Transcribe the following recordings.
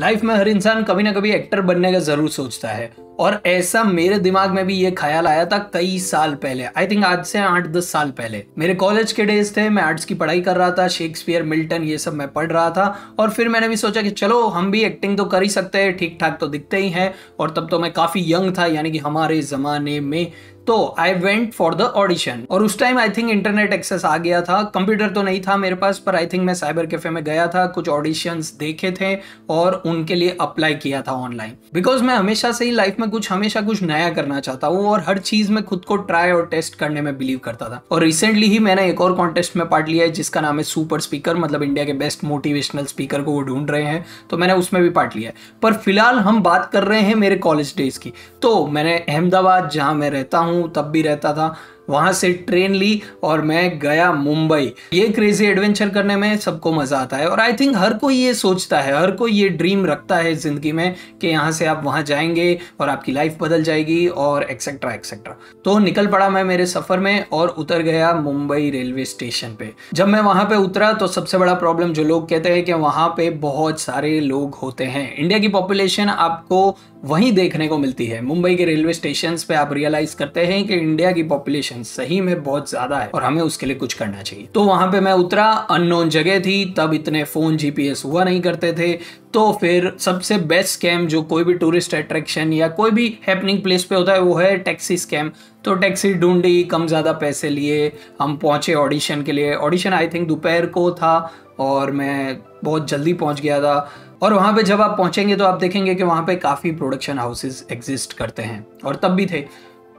Life में हर इंसान कभी ना कभी एक्टर बनने का जरूर सोचता है और ऐसा मेरे दिमाग में भी ये ख्याल आया था कई साल पहले। आई थिंक आज से 8-10 साल पहले मेरे कॉलेज के डेज थे। मैं आर्ट्स की पढ़ाई कर रहा था, शेक्सपियर, मिल्टन ये सब मैं पढ़ रहा था और फिर मैंने भी सोचा कि चलो हम भी एक्टिंग तो कर ही सकते हैं, ठीक ठाक तो दिखते ही हैं। और तब तो मैं काफ़ी यंग था, यानी कि हमारे ज़माने में। तो I went for the audition और उस time I think internet access आ गया था। कंप्यूटर तो नहीं था मेरे पास, पर आई थिंक मैं साइबर कैफे में गया था, कुछ ऑडिशंस देखे थे और उनके लिए अप्लाई किया था ऑनलाइन, बिकॉज मैं हमेशा से ही लाइफ में हमेशा कुछ नया करना चाहता हूँ और हर चीज में खुद को ट्राई और टेस्ट करने में बिलीव करता था। और रिसेंटली ही मैंने एक और कॉन्टेस्ट में पार्ट लिया है जिसका नाम है सुपर स्पीकर, मतलब इंडिया के बेस्ट मोटिवेशनल स्पीकर को वो ढूंढ रहे हैं, तो मैंने उसमें भी पार्ट लिया है। पर फिलहाल हम बात कर रहे हैं मेरे कॉलेज डेज की। तो मैंने अहमदाबाद, जहाँ मैं रहता हूँ तब भी रहता था, वहां से ट्रेन ली और मैं गया मुंबई। ये क्रेजी एडवेंचर करने में सबको मजा आता है और आई थिंक हर कोई ये सोचता है, हर कोई ये ड्रीम रखता है जिंदगी में कि यहाँ से आप वहाँ जाएंगे और आपकी लाइफ बदल जाएगी और एक्सेट्रा एक्सेट्रा। तो निकल पड़ा मैं मेरे सफर में और उतर गया मुंबई रेलवे स्टेशन पे। जब मैं वहां पे उतरा तो सबसे बड़ा प्रॉब्लम जो लोग कहते हैं कि वहां पे बहुत सारे लोग होते हैं। इंडिया की पॉपुलेशन आपको वहीं देखने को मिलती है। मुंबई के रेलवे स्टेशन पे आप रियलाइज करते हैं कि इंडिया की पॉपुलेशन सही में बहुत ज्यादा है और हमें उसके लिए कुछ करना चाहिए। तो वहां पे मैं उतरा, अननोन जगह थी, तब इतने फोन जीपीएस हुआ नहीं करते थे। तो फिर सबसे बेस्ट स्कैम जो कोई भी टूरिस्ट अट्रैक्शन या कोई भी हैपनिंग प्लेस पे होता है वो है टैक्सी स्कैम। तो टैक्सी ढूंढी, कम ज़्यादा पैसे लिए, हम पहुंचे ऑडिशन के लिए। ऑडिशन आई थिंक दोपहर को था और मैं बहुत जल्दी पहुंच गया था। और वहाँ पे जब आप पहुँचेंगे तो आप देखेंगे कि वहाँ पे काफ़ी प्रोडक्शन हाउसेज एग्जिस्ट करते हैं और तब भी थे।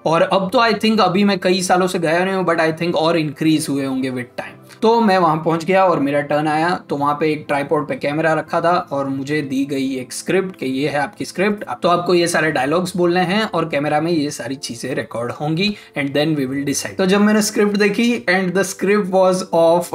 और अब तो आई थिंक अभी मैं कई सालों से गया नहीं हूँ, बट आई थिंक और इंक्रीज हुए होंगे विद टाइम। तो मैं वहाँ पहुँच गया और मेरा टर्न आया। तो वहाँ पे एक ट्राइपॉड पे कैमरा रखा था और मुझे दी गई एक स्क्रिप्ट कि ये है आपकी स्क्रिप्ट, तो आपको ये सारे डायलॉग्स बोलने हैं और कैमरा में ये सारी चीज़ें रिकॉर्ड होंगी and then we will decide. तो जब मैंने स्क्रिप्ट देखी and the script was of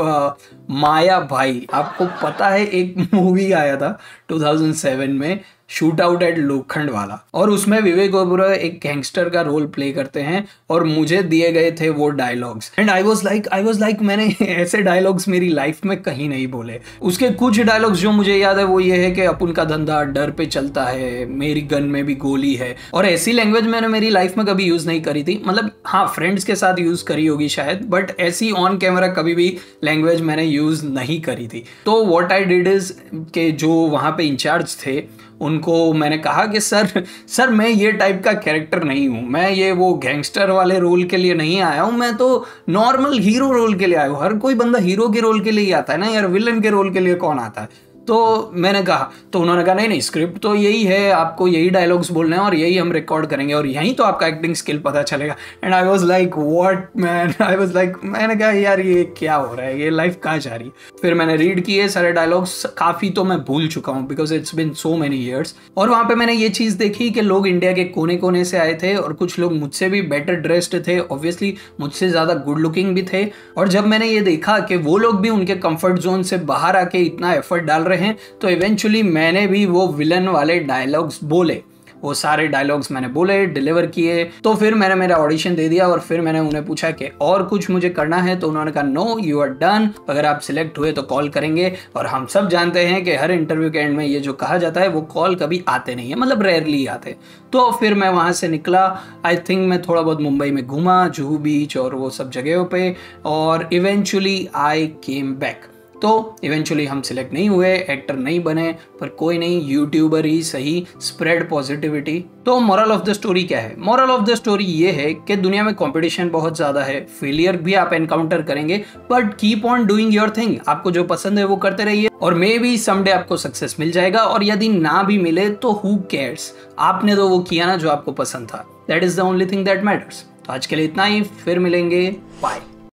Maya भाई। आपको पता है एक मूवी आया था 2007 में, shootout at Lokhandwala, और उसमें विवेक गोबरा एक गैंगस्टर का रोल प्ले करते हैं और मुझे दिए गए थे वो dialogues. And I was like मैंने ऐसे डायलॉग्स मेरी लाइफ में कहीं नहीं बोले। उसके कुछ डायलॉग्स जो मुझे याद है वो ये है कि अपन का धंधा डर पे चलता है, मेरी गन में भी गोली है। और ऐसी लैंग्वेज मैंने मेरी लाइफ में कभी यूज नहीं करी थी, मतलब हाँ फ्रेंड्स के साथ यूज करी होगी शायद, बट ऐसी ऑन कैमरा कभी भी लैंग्वेज मैंने यूज नहीं करी थी। तो वॉट आई डिड इज के जो वहाँ पे इंचार्ज थे उनको मैंने कहा कि सर मैं ये टाइप का कैरेक्टर नहीं हूँ, मैं ये वो गैंगस्टर वाले रोल के लिए नहीं आया हूँ, मैं तो नॉर्मल हीरो रोल के लिए आया हूँ। हर कोई बंदा हीरो के रोल के लिए ही आता है ना यार, विलन के रोल के लिए कौन आता है। तो मैंने कहा, तो उन्होंने कहा नहीं स्क्रिप्ट तो यही है, आपको यही डायलॉग्स बोलने हैं और यही हम रिकॉर्ड करेंगे और यहीं तो आपका एक्टिंग स्किल पता चलेगा। And I was like what man, I was like, मैंने कहा यार ये क्या हो रहा है, ये लाइफ कहाँ जा रही है। फिर मैंने रीड किए सारे डायलॉग्स, काफ़ी तो मैं भूल चुका हूँ because it's been so many years. और वहाँ पर मैंने ये चीज़ देखी कि लोग इंडिया के कोने कोने से आए थे और कुछ लोग मुझसे भी बेटर ड्रेस्ड थे, ऑब्वियसली मुझसे ज़्यादा गुड लुकिंग भी थे। और जब मैंने ये देखा कि वो लोग भी उनके कंफर्ट जोन से बाहर आके इतना एफर्ट डाल हैं, तो इवेंचुअली मैंने भी वो विलन वाले डायलॉग्स बोले, वो सारे डायलॉग्स मैंने बोले, डिलीवर किए। तो फिर मैंने मेरा ऑडिशन दे दिया और फिर मैंने उन्हें पूछा कि और कुछ मुझे करना है, तो उन्होंने कहा नो यू आर डन, अगर आप सिलेक्ट हुए तो कॉल करेंगे। और हम सब जानते हैं कि हर इंटरव्यू के एंड में ये जो कहा जाता है वो कॉल कभी आते नहीं है, मतलब रेयरली आते। तो फिर मैं वहाँ से निकला। आई थिंक मैं थोड़ा बहुत मुंबई में घूमा, जुहू बीच और वो सब जगहों पर, और इवेंचुअली आई केम बैक। तो इवेंचुअली हम सिलेक्ट नहीं हुए, एक्टर नहीं बने, पर कोई नहीं, यूट्यूबर ही सही, स्प्रेड पॉजिटिविटी। तो मोरल ऑफ द स्टोरी क्या है? मोरल ऑफ द स्टोरी ये है कि दुनिया में कंपटीशन बहुत ज़्यादा है, फेलियर भी आप एनकाउंटर करेंगे, but keep on doing your thing. आपको जो पसंद है वो करते रहिए और मे बी समडे आपको सक्सेस मिल जाएगा, और यदि ना भी मिले तो हु केयर्स, आपने तो वो किया ना जो आपको पसंद था, that is the only thing that matters. तो आज के लिए इतना ही, फिर मिलेंगे, बाय।